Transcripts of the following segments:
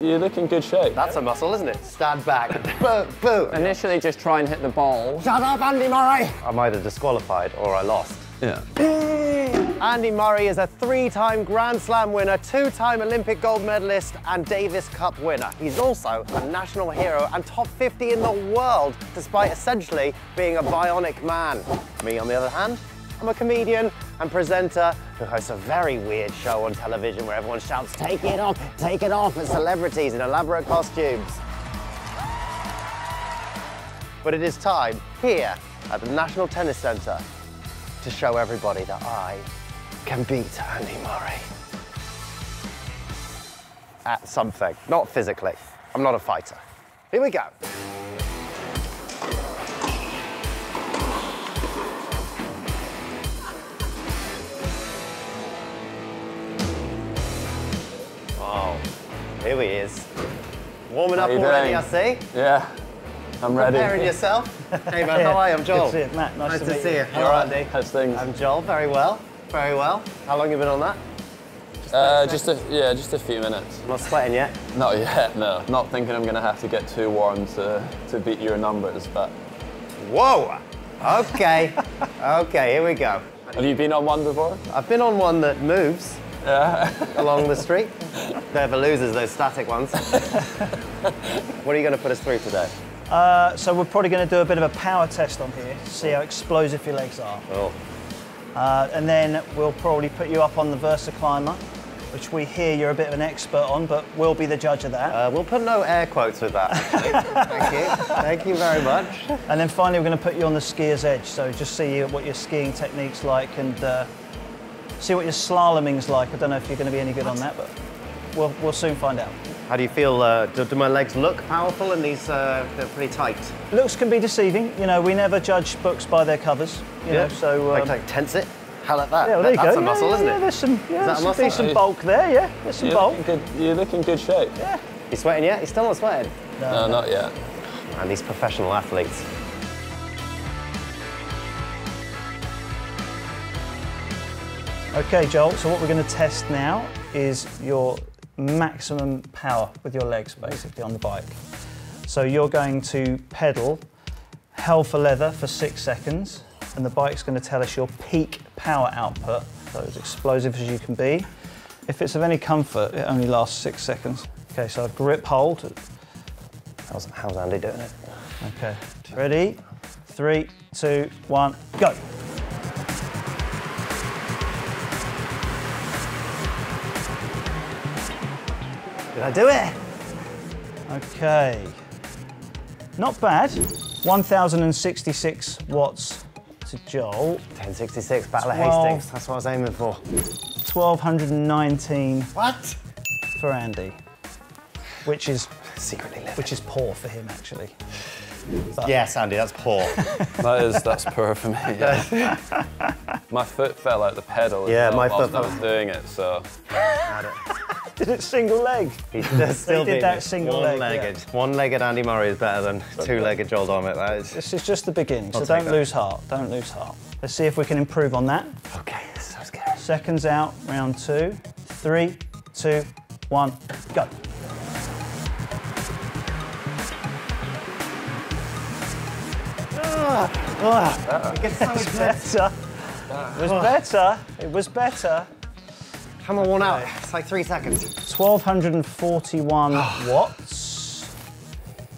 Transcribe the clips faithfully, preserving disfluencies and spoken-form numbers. You look in good shape. That's a muscle, isn't it? Stand back. Boo, boo. Initially just try and hit the ball. Shut up, Andy Murray! I'm either disqualified or I lost. Yeah. Andy Murray is a three-time Grand Slam winner, two-time Olympic gold medalist and Davis Cup winner. He's also a national hero and top fifty in the world, despite essentially being a bionic man. Me, on the other hand, I'm a comedian and presenter who hosts a very weird show on television where everyone shouts, "Take it off, take it off," at celebrities in elaborate costumes. But it is time, here at the National Tennis Centre, to show everybody that I can beat Andy Murray. At something, not physically. I'm not a fighter. Here we go. Wow, here he is. Warming up already, I see. Yeah, I'm ready. Preparing yourself. Hey man, how are you? I'm Joel. Good to see you, Matt. Nice, nice to, to see you. you. How are you, Andy? How's things? I'm Joel. Very well. Very well. How long have you been on that? Just, uh, just a, yeah, just a few minutes. Not sweating yet? Not yet, no. Not thinking I'm going to have to get too warm to, to beat your numbers, but... Whoa! OK. OK, here we go. Have you been on one before? I've been on one that moves. Yeah. Along the street. They're the losers, those static ones. What are you going to put us through today? Uh, so we're probably going to do a bit of a power test on here, see how explosive your legs are. Oh. Uh, and then we'll probably put you up on the VersaClimber, which we hear you're a bit of an expert on, but we'll be the judge of that. Uh, we'll put no air quotes with that, actually. Thank you. Thank you very much. And then finally, we're going to put you on the skier's edge, so just see what your skiing technique's like and... Uh, see what your slaloming's like. I don't know if you're going to be any good on that, but we'll, we'll soon find out. How do you feel? Uh, do, do my legs look powerful and these, uh, they're pretty tight? Looks can be deceiving. You know, we never judge books by their covers. You yeah. know, so... Um... Like, like, tense it. How like that? Yeah, well, there you That's go. a yeah, muscle, yeah, isn't yeah, it? There's some, yeah, Is that a muscle? There's some bulk there, yeah. There's some you bulk. Look good, you look in good shape. Yeah. You sweating yet? You still not sweating? No, no, no. Not yet. Man, these professional athletes. Okay, Joel, so what we're going to test now is your maximum power with your legs, basically, on the bike. So you're going to pedal hell for leather for six seconds, and the bike's going to tell us your peak power output, so as explosive as you can be. If it's of any comfort, it only lasts six seconds. Okay, so grip hold. How's, how's Andy doing it? Okay, ready? Three, two, one, go. Did I do it? Okay. Not bad. one thousand sixty-six watts to Joel. ten sixty-six, Battle of Hastings. That's what I was aiming for. twelve nineteen. What? For Andy. Which is... Secretly living. Which is poor for him, actually. But... Yes, Andy, that's poor. that is, that's poor for me, yeah. My foot fell out the pedal. Yeah, my foot fell. I was doing it, so... Did it single leg? He still did that single leg. One-legged. Yeah. One-legged Andy Murray is better than two-legged Joel Dommett. That is... This is just the beginning, so don't lose heart. Don't lose heart. Let's see if we can improve on that. Okay, this is so scary. Seconds out, round two. Three, two, one, go. Ah, ah. It gets so better. It was better. It was better. Come on, one out. It's like three seconds. twelve forty-one watts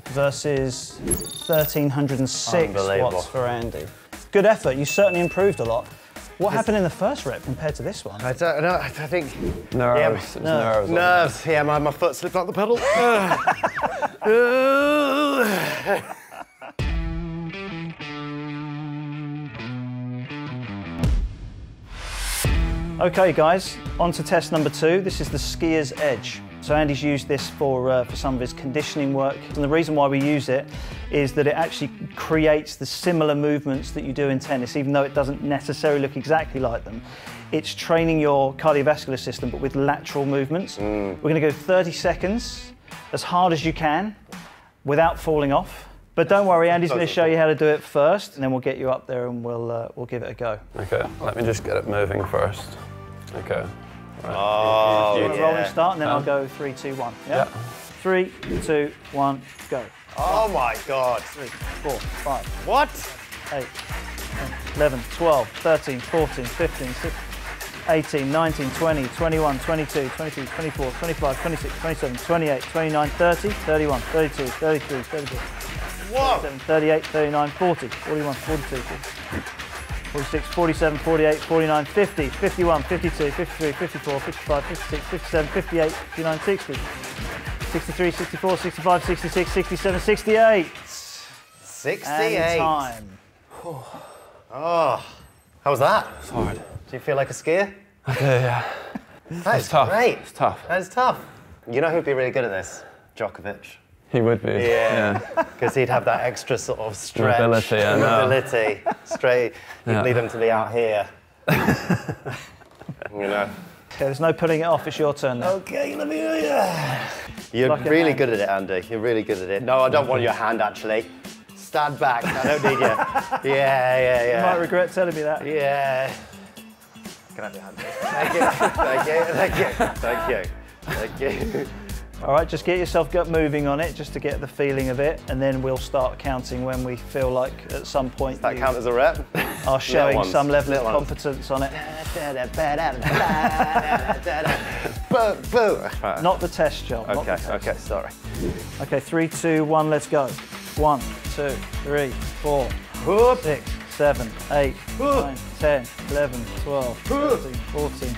versus thirteen oh six watts for Andy. Good effort. You certainly improved a lot. What happened in the first rep compared to this one? I don't know. I think... Nerves. Yeah, nerves. nerves. nerves. Yeah, my, my foot slipped out the pedal. Okay, guys, on to test number two. This is the skier's edge. So Andy's used this for, uh, for some of his conditioning work. And the reason why we use it is that it actually creates the similar movements that you do in tennis, even though it doesn't necessarily look exactly like them. It's training your cardiovascular system, but with lateral movements. Mm. We're gonna go thirty seconds, as hard as you can, without falling off. But don't worry, Andy's going to show you how to do it first, and then we'll get you up there and we'll uh, we'll give it a go. Okay, let me just get it moving first. Okay. Right. Oh, you, you, you yeah. roll and start, and then um, I'll go three, two, one. Yeah. yeah. Three, two, one, go. Oh my God. Three, four, five. What? Eight, ten, eleven, twelve, thirteen, fourteen, fifteen, sixteen, eighteen, nineteen, twenty, twenty-one, twenty-two, twenty-five, twenty-six, twenty-seven, twenty-eight, twenty-nine, thirty, thirty-one, thirty-two, thirty-three, thirty-four, forty-one, forty-two, forty-six, forty-seven, forty-eight, forty-nine, fifty, fifty-one, fifty-two, fifty-three, fifty-four, fifty-five, fifty-six, fifty-seven, fifty-eight, fifty-nine, sixty, sixty-three, sixty-four, sixty-five, sixty-six, sixty-seven, sixty-eight. sixty-eight. Time. Oh, how was that? It's hard. Do you feel like a skier? I do, yeah. That's tough. Great. It's tough. That's tough. You know who'd be really good at this? Djokovic. He would be. Yeah. Because yeah. he'd have that extra sort of stretch. Mobility, I know. Mobility. Straight. You'd yeah. leave him to be out here. You know. Okay, there's no putting it off. It's your turn now. Okay, let me do that. You're Lock really good at it, Andy. You're really good at it. No, I don't want your hand, actually. Stand back. I don't need you. Yeah, yeah, yeah. You might regret telling me that. Yeah. Can I have your hand? Thank you. Thank you. Thank you. Thank you. Thank you. All right, just get yourself gut moving on it, just to get the feeling of it, and then we'll start counting when we feel like at some point that count as a rep are showing some level of competence on it. Not the test, Joel. Okay, okay, sorry. Okay, three, two, one, let's go. One, two, three, four, six, seven, eight, nine, ten, eleven, twelve, thirteen, fourteen.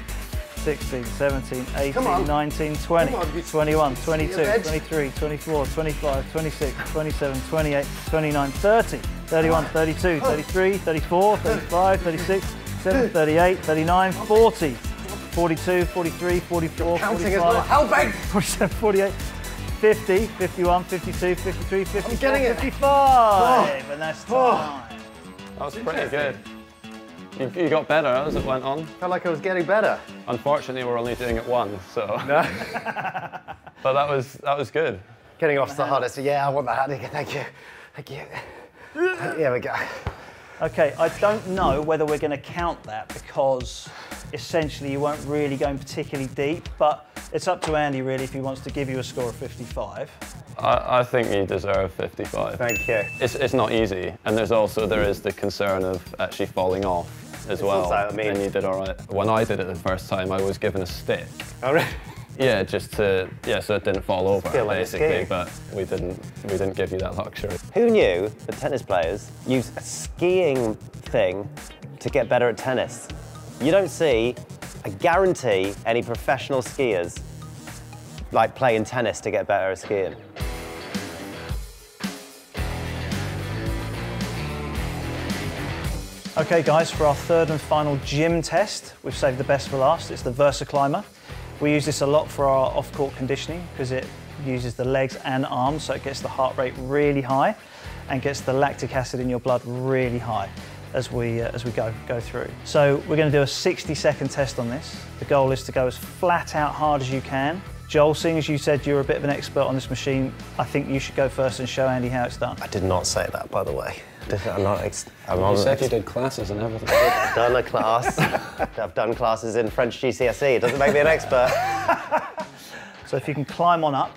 sixteen, seventeen, eighteen, nineteen, twenty, twenty-one, twenty-two, twenty-three, twenty-four, twenty-five, twenty-six, twenty-seven, twenty-eight, twenty-nine, thirty, thirty-one, thirty-two, thirty-three, thirty-four, thirty-five, thirty-six, thirty-eight, thirty-nine, forty, forty-two, forty-three, forty-four, forty-five, fifty, fifty-one, fifty-two, fifty-three, fifty-four, fifty-five, fifty-six, fifty-seven, fifty-eight, fifty-nine, forty, forty-two, forty-three, forty-four, forty-five, forty-six, forty-eight, forty-nine, fifty. That was pretty good. You, you got better as it went on. I felt like I was getting better. Unfortunately, we're only doing it once, so. No. But that was that was good. Getting off's the hardest. Yeah, I want the hand again. Thank you. Thank you. Here we go. Okay, I don't know whether we're going to count that because essentially you weren't really going particularly deep, but it's up to Andy really if he wants to give you a score of fifty-five. I, I think you deserve fifty-five. Thank you. It's, it's not easy, and there's also there is the concern of actually falling off as it's well. I mean, and you did all right. When I did it the first time, I was given a stick. All right. Yeah, just to, yeah, so it didn't fall over, like basically, but we didn't, we didn't give you that luxury. Who knew that tennis players use a skiing thing to get better at tennis? You don't see, I guarantee, any professional skiers like playing tennis to get better at skiing. Okay guys, for our third and final gym test, we've saved the best for last, it's the VersaClimber. We use this a lot for our off-court conditioning because it uses the legs and arms, so it gets the heart rate really high and gets the lactic acid in your blood really high as we, uh, as we go, go through. So we're going to do a sixty-second test on this. The goal is to go as flat out hard as you can. Joel, seeing as you said you're a bit of an expert on this machine, I think you should go first and show Andy how it's done. I did not say that, by the way. I'm not ex I'm on you said you did classes and everything. I've done a class. I've done classes in French G C S E. It doesn't make me an expert. So if you can climb on up.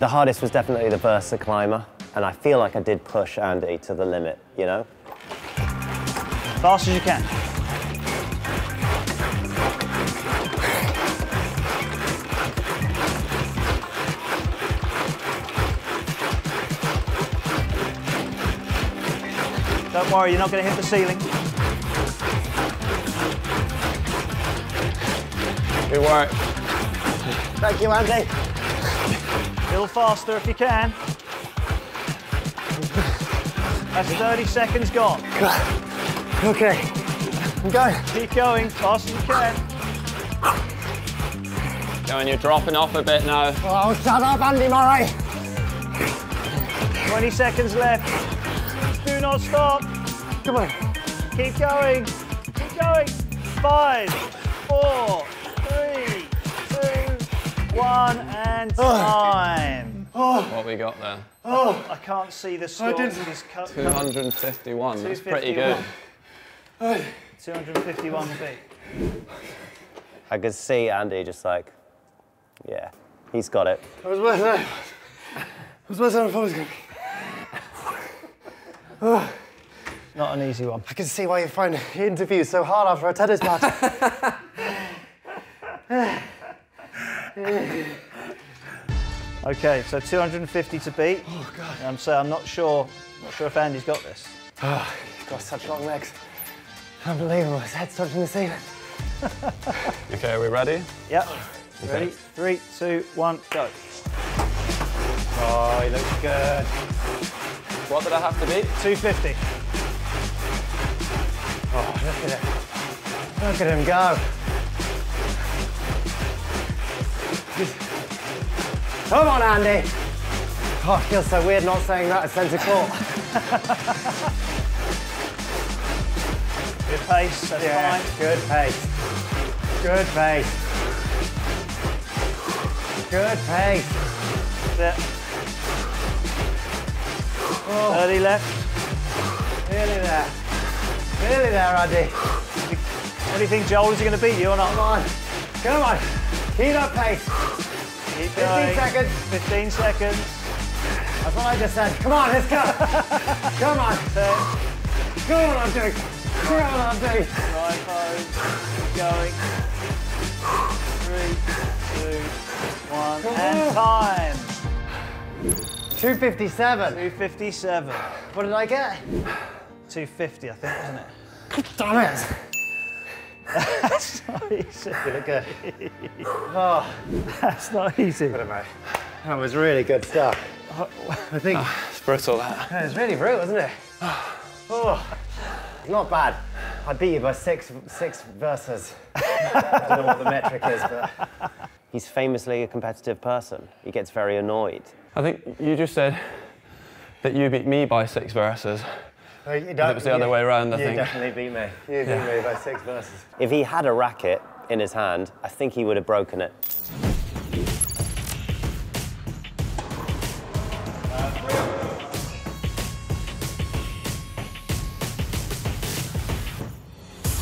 The hardest was definitely the VersaClimber, and I feel like I did push Andy to the limit, you know? Fast as you can. Don't worry, you're not going to hit the ceiling. Good work. Thank you, Andy. A little faster if you can. That's thirty seconds gone. Okay, I'm going. Keep going, fast as you can. Going, you're dropping off a bit now. Oh, shut up, Andy Murray. twenty seconds left. Do not stop. Come on. Keep going. Keep going. Five, four, three, two, one, and time. Oh. Oh. What we got there? Oh. I can't see the score. two hundred fifty-one. That's pretty good. Oh. two hundred fifty-one feet. I could see Andy just like, yeah, he's got it. That was worth it. That's what I said I was going to be. Not an easy one. I can see why you find interviews so hard after a tennis match. Okay, so two hundred fifty to beat. Oh God! Um, so I'm not sure, not sure if Andy's got this. Oh, he's got such long legs. Unbelievable. His head's touching the ceiling. Okay, are we ready? Yep. Okay. Ready? Three, two, one, go. Oh, he looks good. What did I have to beat? two fifty. Oh, look at him. Look at him go. Come on, Andy. Oh, it feels so weird not saying that at centre court. Good pace, that's yeah, fine. Good pace. Good pace. Good pace. That's it. Oh. Early left. Nearly there. Nearly there, Andy. What do you think, Joel? Is he going to beat you or not? Come on. Come on. Keep up pace. fifteen seconds. fifteen seconds. That's what I just said. Come on, let's go. Come on. Go on, I'm doing. Go on, I'm doing. Right home. Going. Three, two, one, Come and on. Time. two fifty-seven. two fifty-seven. What did I get? two fifty, I think, wasn't it? God damn it. That's not easy. Okay. Oh, that's not easy. What am I? That was really good stuff. Oh, I think oh, it's brutal. That. Yeah, it was really brutal, wasn't it? Oh, not bad. I beat you by six, six verses. I don't know what the metric is, but he's famously a competitive person. He gets very annoyed. I think you just said that you beat me by six verses. Well, you don't, it was the you, other way around, I you think. You definitely beat me. You yeah. beat me by six verses. If he had a racket in his hand, I think he would have broken it.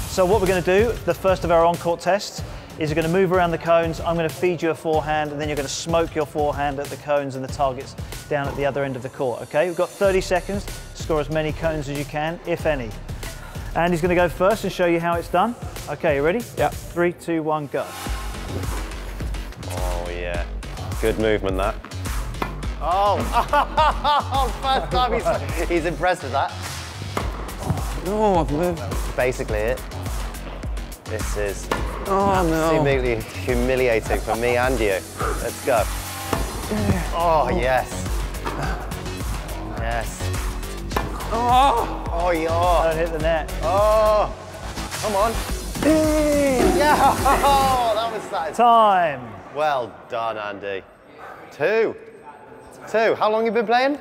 So what we're going to do, the first of our on-court tests, is you're going to move around the cones, I'm going to feed you a forehand, and then you're going to smoke your forehand at the cones and the targets down at the other end of the court, OK? We've got thirty seconds. Score as many cones as you can, if any. Andy's going to go first and show you how it's done. Okay, you ready? Yeah. Three, two, one, go. Oh yeah, good movement that. Oh, first time he's, he's impressed with that. No, I've moved. That's basically it. This is oh, absolutely no. humiliating for me and you. Let's go. Oh yes. Yes. Oh! Oh, yeah. Don't hit the net. Oh! Come on. Yeah! Oh, that was satisfying. Time. Well done, Andy. Two. Two. How long have you been playing?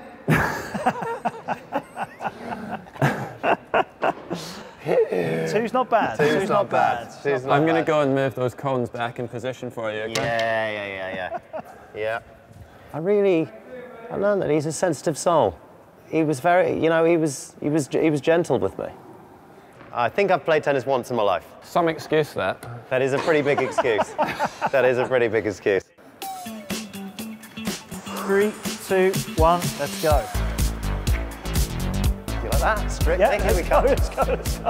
Two's not bad. Two's, Two's not bad. bad. Two's not I'm going to go and move those cones back in position for you, okay? Yeah, yeah, yeah, yeah. yeah. I really, I learned that he's a sensitive soul. He was very, you know, he was, he was, he was gentle with me. I think I've played tennis once in my life. Some excuse that. That is a pretty big excuse. That is a pretty big excuse. Three, two, one, let's go. You like that? Strict. Yeah, here we go. Let's go. Let's go.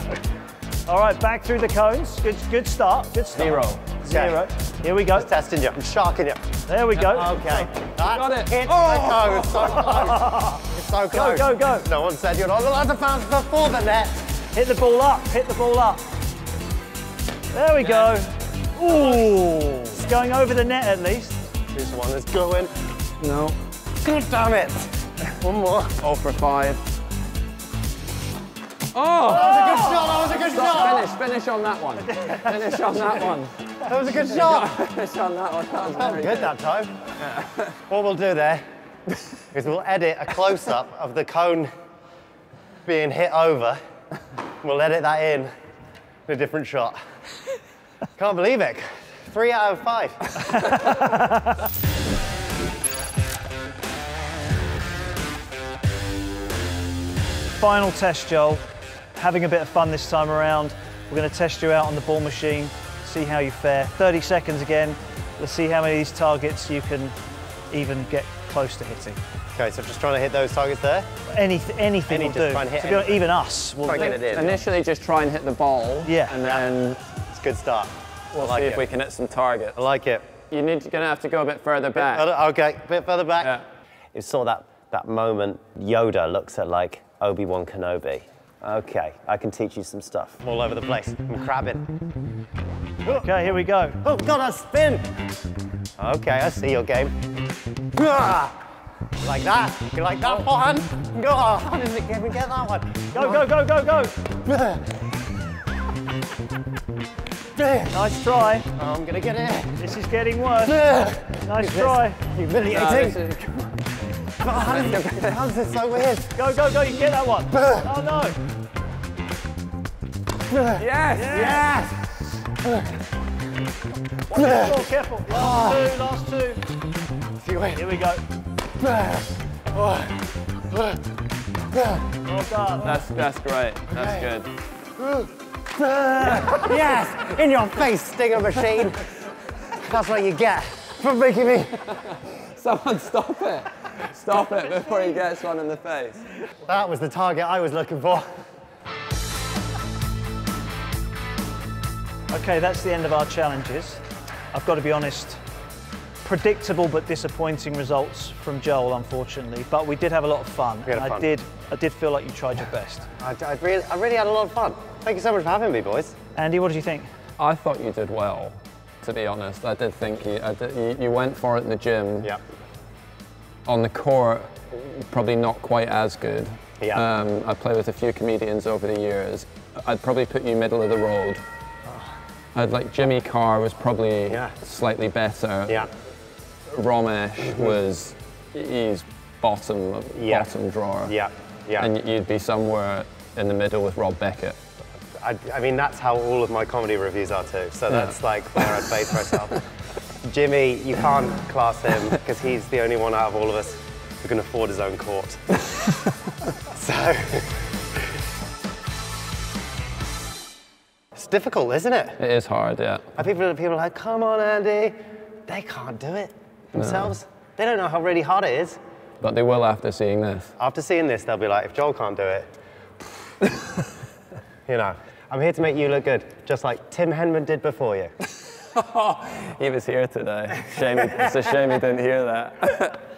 All right, back through the cones. Good, good start. Good start. Zero. Zero. Okay. Here we go. Just testing you. I'm sharking you. There we go. Okay. That got it. Hit oh. the cone. So close. So go, go, go. No one said you're not allowed to bounce before the net. Hit the ball up, hit the ball up. There we go. Ooh. It's going over the net at least. Here's the one that's going. No. God damn it. One more. Oh, for five. Oh! That was a good shot, that was a good Stop, shot. Finish, finish on that one. Finish on that one. That was a good shot. Finish on that one. That was very good, good that time. Yeah. What we'll do there is we'll edit a close-up of the cone being hit over. We'll edit that in in a different shot. Can't believe it. Three out of five. Final test, Joel. Having a bit of fun this time around. We're going to test you out on the ball machine, see how you fare. thirty seconds again. Let's see how many of these targets you can even get close to hitting. Okay, so just trying to hit those targets there? Any, anything Any, will do. Try and hit so anything. Even us will try do. It in, Initially yeah. just try and hit the ball. Yeah. And then... It's a good start. We'll like see it. if we can hit some targets. I like it. You're going to have to go a bit further back. Bit further, okay, a bit further back. Yeah. You saw that, that moment Yoda looks at like Obi-Wan Kenobi. Okay, I can teach you some stuff. I'm all over the place. I'm crabbing. Okay, here we go. Oh, God, I spin! Okay, I see your game. Like that. You like that forehand? Go on. How did it get that one? Go, go, go, go, go! Nice try. Oh, I'm going to get it. This is getting worse. Nice is try. Humiliating. No, this is... How's this so weird? Go, go, go, you can get that one. Oh, no. Yes, yes. yes. Watch your score, careful. Last two, last two. Here we go. Well done. That's, that's great. That's okay. good. Yes, in your face, stinger machine. That's what you get for making me. Someone stop it. Stop it before he gets one in the face. That was the target I was looking for. Okay, that's the end of our challenges. I've got to be honest, predictable but disappointing results from Joel, unfortunately. But we did have a lot of fun. We had fun. I did, I did feel like you tried your best. I, I, really, I really had a lot of fun. Thank you so much for having me, boys. Andy, what did you think? I thought you did well, to be honest. I did think you, I did, you, you went for it in the gym. Yeah. On the court, probably not quite as good. Yeah. Um, I've played with a few comedians over the years. I'd probably put you middle of the road. I'd like Jimmy Carr was probably yeah. slightly better. Yeah. Ramesh mm-hmm. was, he's bottom, yeah. bottom drawer. Yeah, yeah. And you'd be somewhere in the middle with Rob Beckett. I, I mean, that's how all of my comedy reviews are too. So yeah. that's like where I'd base myself. Jimmy, you can't class him because he's the only one out of all of us who can afford his own court. So... It's difficult, isn't it? It is hard, yeah. Are people, people are like, come on, Andy. They can't do it themselves. No. They don't know how really hard it is. But they will after seeing this. After seeing this, they'll be like, if Joel can't do it... You know, I'm here to make you look good, just like Tim Henman did before you. He was here today. Shame, it's a shame he didn't hear that.